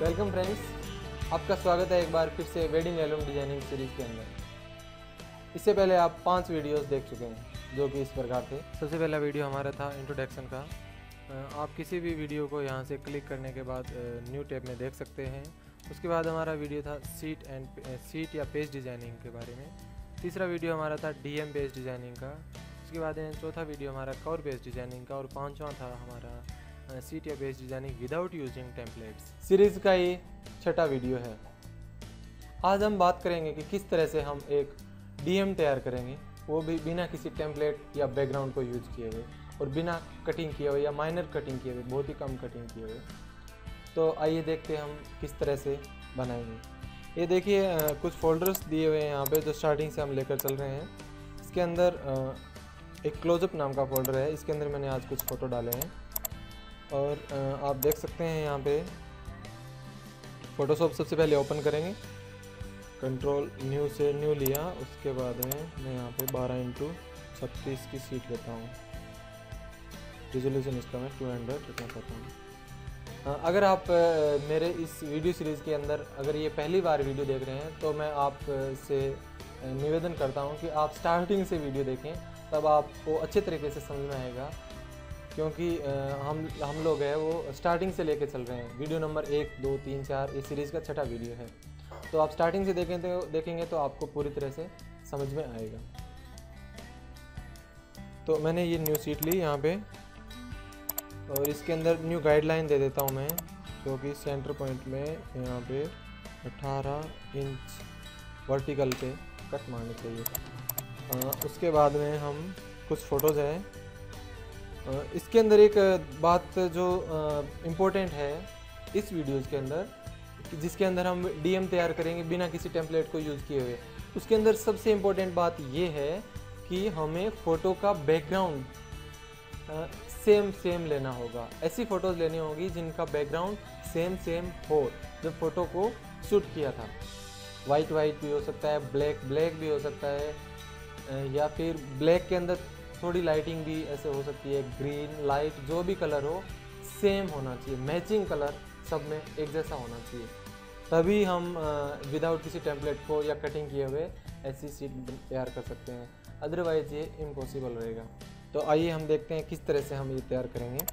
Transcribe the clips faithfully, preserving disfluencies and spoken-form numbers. Welcome friends, आपका स्वागत है एक बार फिर से वेडिंग एल्बम डिजाइनिंग सीरीज के अंदर। इससे पहले आप पांच वीडियोस देख चुके हैं जो कि इस प्रकार थे। सबसे पहला वीडियो हमारा था इंट्रोडक्शन का। आप किसी भी वीडियो को यहाँ से क्लिक करने के बाद न्यू टैब में देख सकते हैं। उसके बाद हमारा वीडियो था सीट एंड सीट या पेज डिज़ाइनिंग के बारे में। तीसरा वीडियो हमारा था डीएम पेज डिज़ाइनिंग का। उसके बाद चौथा वीडियो हमारा कवर पेज डिज़ाइनिंग का और पांचवा था हमारा सीट या page designing without using templates. Series का ये छठा वीडियो है। आज हम बात करेंगे कि किस तरह से हम एक डीएम तैयार करेंगे, वो भी बिना किसी टेम्पलेट या बैकग्राउंड को यूज किए हुए और बिना कटिंग किए हुए या माइनर कटिंग किए हुए, बहुत ही कम कटिंग किए हुए। तो आइए देखते हैं हम किस तरह से बनाएंगे। ये देखिए कुछ फोल्डर्स दिए हुए हैं यहाँ पे जो स्टार्टिंग से हम लेकर चल रहे हैं। इसके अंदर एक क्लोजअप नाम का फोल्डर है, इसके अंदर मैंने आज कुछ फ़ोटो डाले हैं और आप देख सकते हैं यहाँ पे। फोटोशॉप सबसे पहले ओपन करेंगे, कंट्रोल न्यू से न्यू लिया। उसके बाद में मैं यहाँ पे बारह इंटू छत्तीस की सीट लेता हूँ। रिजोल्यूशन इसका मैं टू हंड्रेड रखना चाहता हूँ। अगर आप मेरे इस वीडियो सीरीज़ के अंदर अगर ये पहली बार वीडियो देख रहे हैं तो मैं आप से निवेदन करता हूं कि आप स्टार्टिंग से वीडियो देखें, तब आपको अच्छे तरीके से समझ में आएगा। क्योंकि हम हम लोग हैं वो स्टार्टिंग से लेके चल रहे हैं। वीडियो नंबर एक दो तीन चार इस सीरीज़ का छठा वीडियो है, तो आप स्टार्टिंग से देखें तो देखेंगे तो आपको पूरी तरह से समझ में आएगा। तो मैंने ये न्यू सीट ली यहाँ पर और इसके अंदर न्यू गाइडलाइन दे देता हूं मैं, जो कि सेंटर पॉइंट में यहाँ पे अठारह इंच वर्टिकल पे कट मारने चाहिए। आ, उसके बाद में हम कुछ फ़ोटोज़ हैं। इसके अंदर एक बात जो इम्पोर्टेंट है इस वीडियोज़ के अंदर, जिसके अंदर हम डीएम तैयार करेंगे बिना किसी टेम्पलेट को यूज़ किए हुए, उसके अंदर सबसे इम्पोर्टेंट बात ये है कि हमें फ़ोटो का बैकग्राउंड सेम सेम लेना होगा। ऐसी फ़ोटोज़ लेनी होगी जिनका बैकग्राउंड सेम सेम हो। जब फ़ोटो को शूट किया था, वाइट वाइट भी हो सकता है, ब्लैक ब्लैक भी हो सकता है, या फिर ब्लैक के अंदर थोड़ी लाइटिंग भी ऐसे हो सकती है, ग्रीन लाइट, जो भी कलर हो सेम होना चाहिए। मैचिंग कलर सब में एक जैसा होना चाहिए, तभी हम विदाउट किसी टेम्पलेट को या कटिंग किए हुए ऐसी सीट तैयार कर सकते हैं, अदरवाइज़ ये इम्पॉसिबल रहेगा। तो आइए हम देखते हैं किस तरह से हम ये तैयार करेंगे।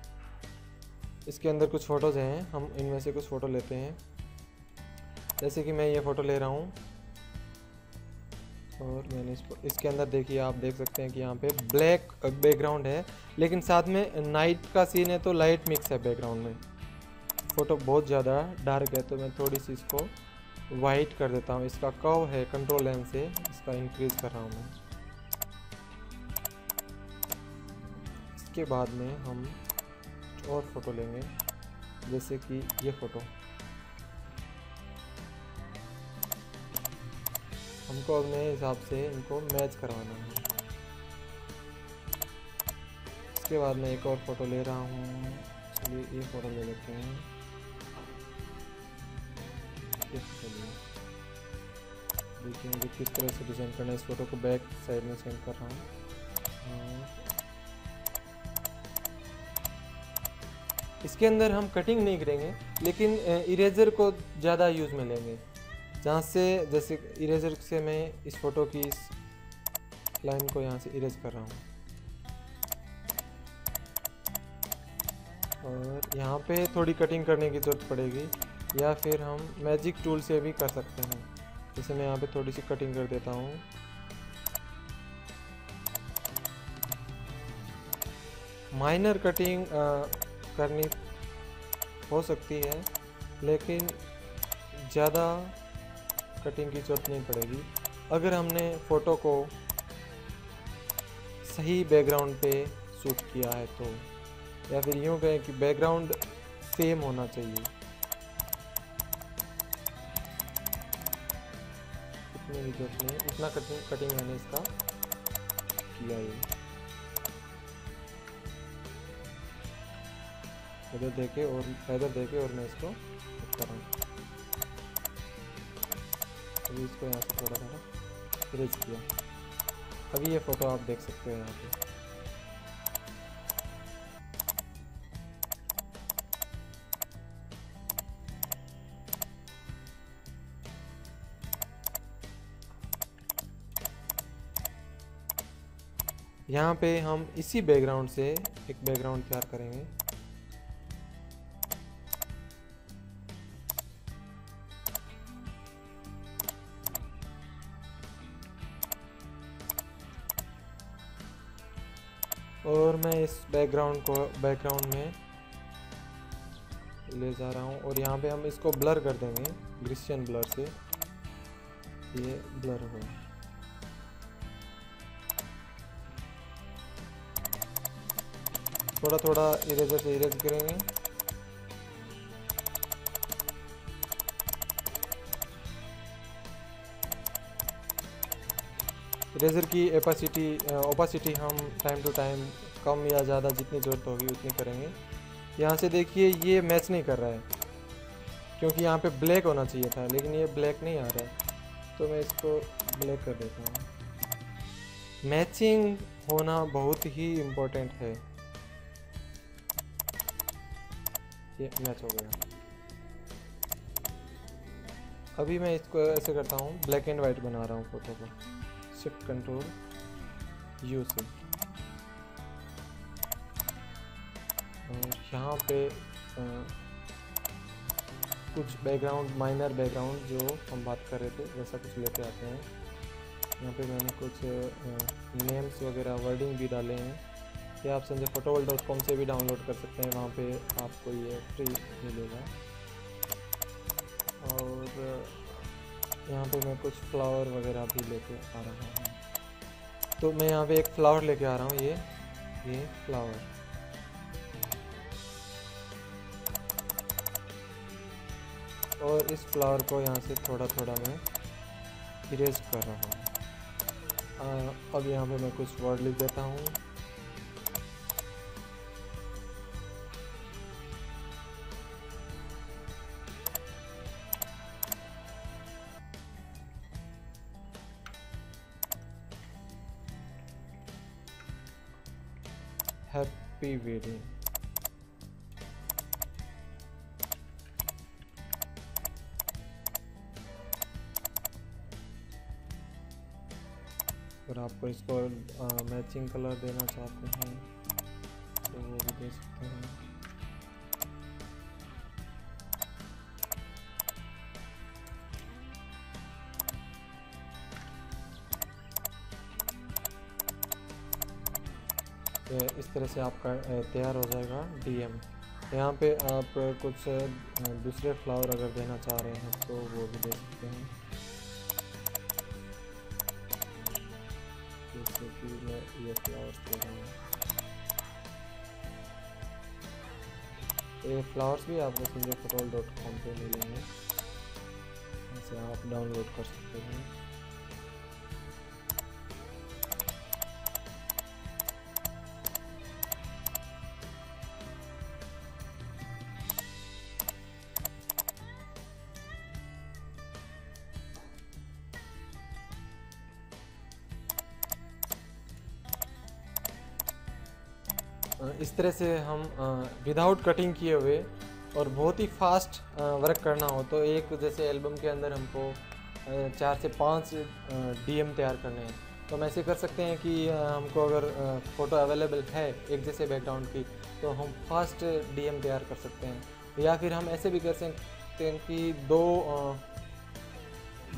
इसके अंदर कुछ फ़ोटोज़ हैं, हम इनमें से कुछ फ़ोटो लेते हैं। जैसे कि मैं ये फ़ोटो ले रहा हूँ और मैंने इसको इसके अंदर देखिए, आप देख सकते हैं कि यहाँ पे ब्लैक बैकग्राउंड है लेकिन साथ में नाइट का सीन है, तो लाइट मिक्स है बैकग्राउंड में। फ़ोटो बहुत ज़्यादा डार्क है तो मैं थोड़ी सी इसको वाइट कर देता हूँ। इसका कर्व है, कंट्रोल लेन से इसका इंक्रीज़ कर रहा हूँ मैं। के बाद में हम कुछ और फोटो लेंगे, जैसे कि ये फोटो। हमको अपने हिसाब से इनको मैच करवाना है। इसके बाद मैं एक और फोटो ले रहा हूँ, चलिए ये फोटो ले लेते हैं। ये फोटो ले देखेंगे किस तरह से डिजाइन करना है। इस फोटो को बैक साइड में सेंड कर रहा हूँ। इसके अंदर हम कटिंग नहीं करेंगे लेकिन इरेजर को ज़्यादा यूज़ में लेंगे, जहाँ से जैसे इरेजर से मैं इस फोटो की इस लाइन को यहाँ से इरेज कर रहा हूँ और यहाँ पे थोड़ी कटिंग करने की ज़रूरत पड़ेगी, या फिर हम मैजिक टूल से भी कर सकते हैं। जैसे मैं यहाँ पे थोड़ी सी कटिंग कर देता हूँ। माइनर कटिंग आ, करनी हो सकती है लेकिन ज़्यादा कटिंग की जरूरत नहीं पड़ेगी। अगर हमने फ़ोटो को सही बैकग्राउंड पे शूट किया है तो, या फिर यूँ कहें कि बैकग्राउंड सेम होना चाहिए। इतनी भी जरूरत नहीं, उतना कटिंग कटिंग मैंने इसका किया है। इधर देखे और इधर देखे और मैं इसको करूँ, अभी इसको यहाँ से थोड़ा थोड़ा फ्रेज किया। अभी ये फ़ोटो आप देख सकते हैं यहाँ पे। यहाँ पे हम इसी बैकग्राउंड से एक बैकग्राउंड तैयार करेंगे। और मैं इस बैकग्राउंड को बैकग्राउंड में ले जा रहा हूँ और यहाँ पे हम इसको ब्लर कर देंगे गॉसियन ब्लर से। ये ब्लर हो गया। थोड़ा थोड़ा इरेजर से इरेज करेंगे। इरेजर की एपासिटी ओपासिटी हम टाइम टू टाइम कम या ज़्यादा जितनी ज़रूरत होगी उतनी करेंगे। यहाँ से देखिए ये मैच नहीं कर रहा है क्योंकि यहाँ पे ब्लैक होना चाहिए था, लेकिन ये ब्लैक नहीं आ रहा है तो मैं इसको ब्लैक कर देता हूँ। मैचिंग होना बहुत ही इम्पोर्टेंट है। ये मैच हो गया। अभी मैं इसको ऐसे करता हूँ, ब्लैक एंड वाइट बना रहा हूँ फोटो को। शिफ्ट कंट्रोल यू से यहाँ पे आ, कुछ बैकग्राउंड माइनर बैकग्राउंड जो हम बात कर रहे थे वैसा कुछ लेके आते हैं। यहाँ पे मैंने कुछ नेम्स वगैरह वर्डिंग भी डाले हैं। ये आप संजय फोटोवर्ल्ड डॉट कॉम से भी डाउनलोड कर सकते हैं, वहाँ पे आपको ये फ्री मिलेगा। और यहाँ पे मैं कुछ फ्लावर वगैरह भी लेके आ रहा हूँ। तो मैं यहाँ पे एक फ्लावर लेके आ रहा हूँ। ये ये फ्लावर और इस फ्लावर को यहाँ से थोड़ा थोड़ा मैं इरेज कर रहा हूँ। अब यहाँ पे मैं कुछ वर्ड लिख देता हूँ। Happy wedding. और आपको इसको आ, मैचिंग कलर देना चाहते हैं तो वो भी दे सकते हैं। इस तरह से आपका तैयार हो जाएगा डीएम। यहाँ पे आप कुछ दूसरे फ्लावर अगर देना चाह रहे हैं तो वो भी दे सकते हैं। जैसे कि मैं ये फ्लावर्स दे रहा हूँ। ये फ्लावर्स भी आपको संजय फोटोवर्ल्ड डॉट कॉम पर मिलेंगे, इसे आप डाउनलोड कर सकते हैं। इस तरह से हम विदाउट कटिंग किए हुए और बहुत ही फास्ट वर्क करना हो तो एक जैसे एल्बम के अंदर हमको चार से पाँच डीएम तैयार करने हैं तो हम ऐसे कर सकते हैं कि हमको अगर फ़ोटो अवेलेबल है एक जैसे बैकग्राउंड की तो हम फास्ट डीएम तैयार कर सकते हैं। या फिर हम ऐसे भी कर सकते हैं कि दो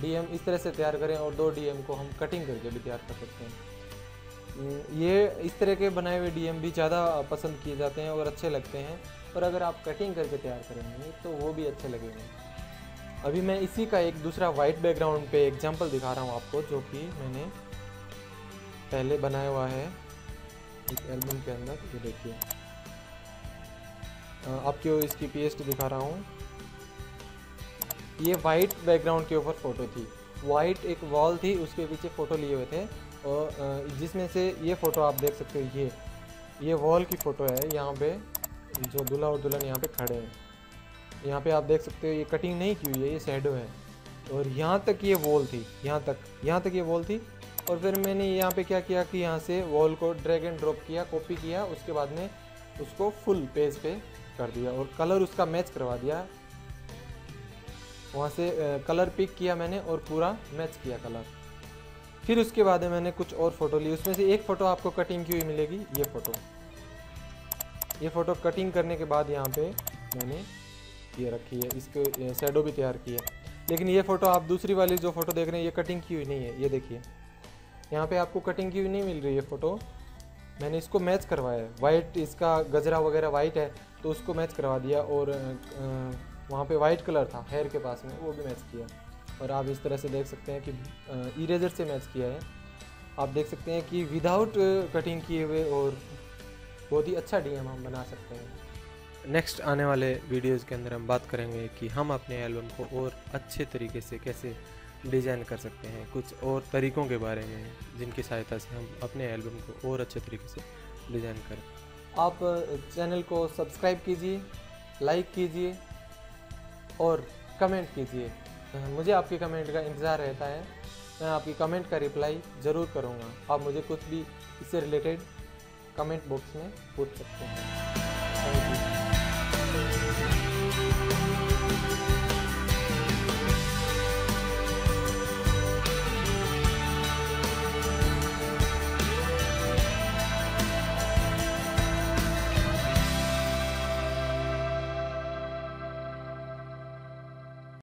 डीएम इस तरह से तैयार करें और दो डीएम को हम कटिंग करके भी तैयार कर सकते हैं। ये इस तरह के बनाए हुए डीएम भी ज़्यादा पसंद किए जाते हैं और अच्छे लगते हैं, और अगर आप कटिंग करके तैयार करेंगे तो वो भी अच्छे लगेंगे। अभी मैं इसी का एक दूसरा वाइट बैकग्राउंड पे एग्जांपल दिखा रहा हूँ आपको, जो कि मैंने पहले बनाया हुआ है एक एल्बम के अंदर। ये देखिए, आपको इसकी पेस्ट दिखा रहा हूँ। ये वाइट बैकग्राउंड के ऊपर फ़ोटो थी। वाइट एक वॉल थी, उसके पीछे फ़ोटो लिए हुए थे, और जिसमें से ये फ़ोटो आप देख सकते हो। ये ये वॉल की फ़ोटो है। यहाँ पे जो दूल्हा और दुल्हन यहाँ पे खड़े हैं, यहाँ पे आप देख सकते हो। ये कटिंग नहीं की हुई है, ये शैडो है। और यहाँ तक ये वॉल थी, यहाँ तक यहाँ तक ये वॉल थी। और फिर मैंने यहाँ पे क्या किया कि यहाँ से वॉल को ड्रैग एंड ड्रॉप किया, कॉपी किया, उसके बाद में उसको फुल पेज पे कर दिया और कलर उसका मैच करवा दिया। वहाँ से कलर पिक किया मैंने और पूरा मैच किया कलर। फिर उसके बाद मैंने कुछ और फ़ोटो ली, उसमें से एक फ़ोटो आपको कटिंग की हुई मिलेगी, ये फ़ोटो। ये फ़ोटो कटिंग करने के बाद यहाँ पे मैंने ये रखी है, इसके शैडो भी तैयार की है। लेकिन ये फ़ोटो आप दूसरी वाली जो फ़ोटो देख रहे हैं ये कटिंग की हुई नहीं है, ये देखिए यहाँ पे आपको कटिंग की हुई नहीं मिल रही है फ़ोटो, मैंने इसको मैच करवाया है। वाइट इसका गजरा वगैरह वाइट है तो उसको मैच करवा दिया, और वहाँ पे वाइट कलर था हेयर के पास में वो भी मैच किया। और आप इस तरह से देख सकते हैं कि इरेजर से मैच किया है। आप देख सकते हैं कि विदाउट कटिंग किए हुए और बहुत ही अच्छा डीएम हम बना सकते हैं। नेक्स्ट आने वाले वीडियोज़ के अंदर हम बात करेंगे कि हम अपने एल्बम को और अच्छे तरीके से कैसे डिज़ाइन कर सकते हैं, कुछ और तरीकों के बारे में जिनकी सहायता से हम अपने एल्बम को और अच्छे तरीके से डिज़ाइन करें। आप चैनल को सब्सक्राइब कीजिए, लाइक कीजिए और कमेंट कीजिए, मुझे आपके कमेंट का इंतज़ार रहता है। मैं आपकी कमेंट का रिप्लाई ज़रूर करूँगा। आप मुझे कुछ भी इससे रिलेटेड कमेंट बॉक्स में पूछ सकते हैं। Thank you.